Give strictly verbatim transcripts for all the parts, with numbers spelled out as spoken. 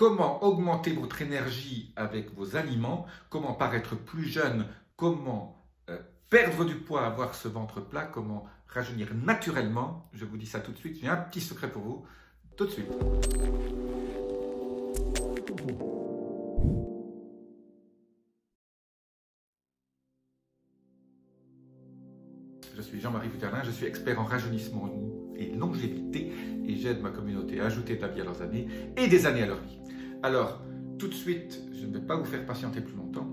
comment augmenter votre énergie avec vos aliments, comment paraître plus jeune, comment euh, perdre du poids, avoir ce ventre plat, comment rajeunir naturellement. Je vous dis ça tout de suite, j'ai un petit secret pour vous, tout de suite. Je suis Jean-Marie Butterlin, je suis expert en rajeunissement et longévité et j'aide ma communauté à ajouter de la vie à leurs années et des années à leur vie. Alors, tout de suite, je ne vais pas vous faire patienter plus longtemps.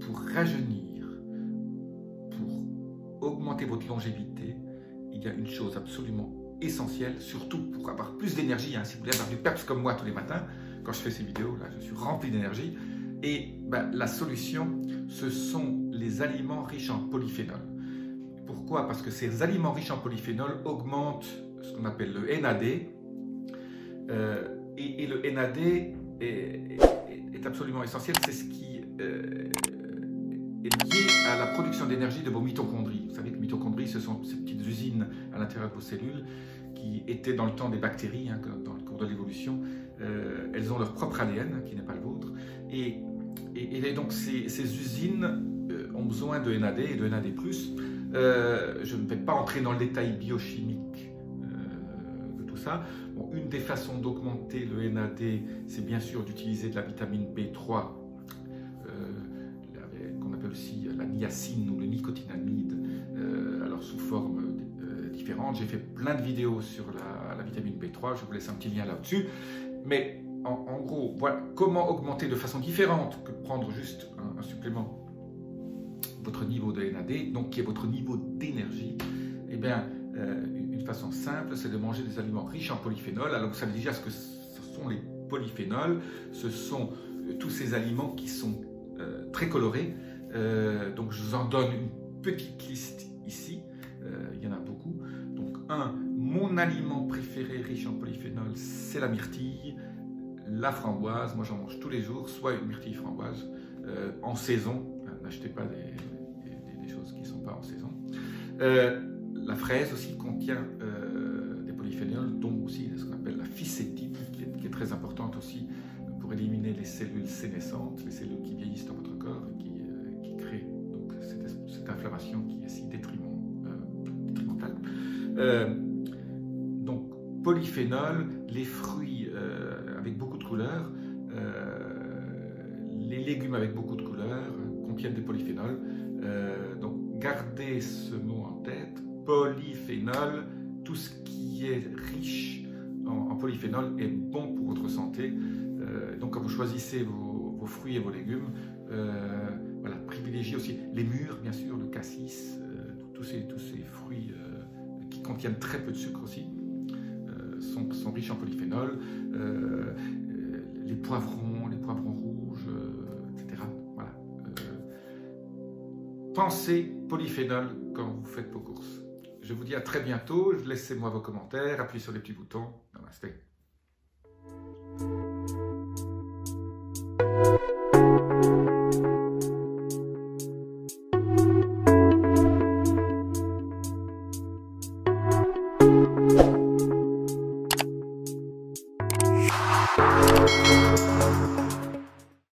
Pour rajeunir, pour augmenter votre longévité, il y a une chose absolument essentielle, surtout pour avoir plus d'énergie, hein, si vous voulez avoir du peps comme moi tous les matins, quand je fais ces vidéos, là, je suis rempli d'énergie. Et ben, la solution, ce sont les aliments riches en polyphénol. Pourquoi? Parce que ces aliments riches en polyphénol augmentent ce qu'on appelle le N A D. Euh, et, et le N A D est, est, est absolument essentiel. C'est ce qui euh, est lié à la production d'énergie de vos mitochondries. Vous savez que les mitochondries, ce sont ces petites usines à l'intérieur de vos cellules qui étaient dans le temps des bactéries, hein, dans le cours de l'évolution. Euh, elles ont leur propre A D N, hein, qui n'est pas le vôtre. Et, et, et donc ces, ces usines ont besoin de N A D et de N A D plus. Euh, je ne vais pas entrer dans le détail biochimique euh, de tout ça. Bon, une des façons d'augmenter le N A D, c'est bien sûr d'utiliser de la vitamine B trois, euh, qu'on appelle aussi la niacine ou le nicotinamide, euh, alors sous forme euh, différente. J'ai fait plein de vidéos sur la, la vitamine B trois, je vous laisse un petit lien là-dessus. Mais en, en gros, voilà comment augmenter de façon différente que prendre juste un, un supplément votre niveau de N A D, donc qui est votre niveau d'énergie. Eh bien, euh, une façon simple, c'est de manger des aliments riches en polyphénol. Alors, vous savez déjà ce que ce sont les polyphénols. Ce sont tous ces aliments qui sont euh, très colorés. Euh, donc, je vous en donne une petite liste ici. Euh, il y en a beaucoup. Donc, un, mon aliment préféré riche en polyphénol, c'est la myrtille, la framboise. Moi, j'en mange tous les jours, soit une myrtille framboise euh, en saison. N'achetez pas des, des, des choses qui ne sont pas en saison. Euh, la fraise aussi contient euh, des polyphénols, dont aussi ce qu'on appelle la fisétine, qui est, qui est très importante aussi pour éliminer les cellules sénescentes, les cellules qui vieillissent dans votre corps et qui, euh, qui créent donc cette, cette inflammation qui est si détriment, euh, détrimentale. Euh, donc, polyphénol, les fruits euh, avec beaucoup de couleurs, euh, les légumes avec beaucoup de couleurs, contiennent des polyphénols, euh, donc gardez ce mot en tête, polyphénol, tout ce qui est riche en, en polyphénol est bon pour votre santé, euh, donc quand vous choisissez vos, vos fruits et vos légumes, euh, voilà, privilégiez aussi les mûres, bien sûr, le cassis, euh, tous, ces, tous ces fruits euh, qui contiennent très peu de sucre aussi, euh, sont, sont riches en polyphénol, euh, les poivrons, les poivrons rouges, euh, et cetera. Pensez polyphénol quand vous faites vos courses. Je vous dis à très bientôt. Laissez-moi vos commentaires, appuyez sur les petits boutons. Namasté.